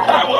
I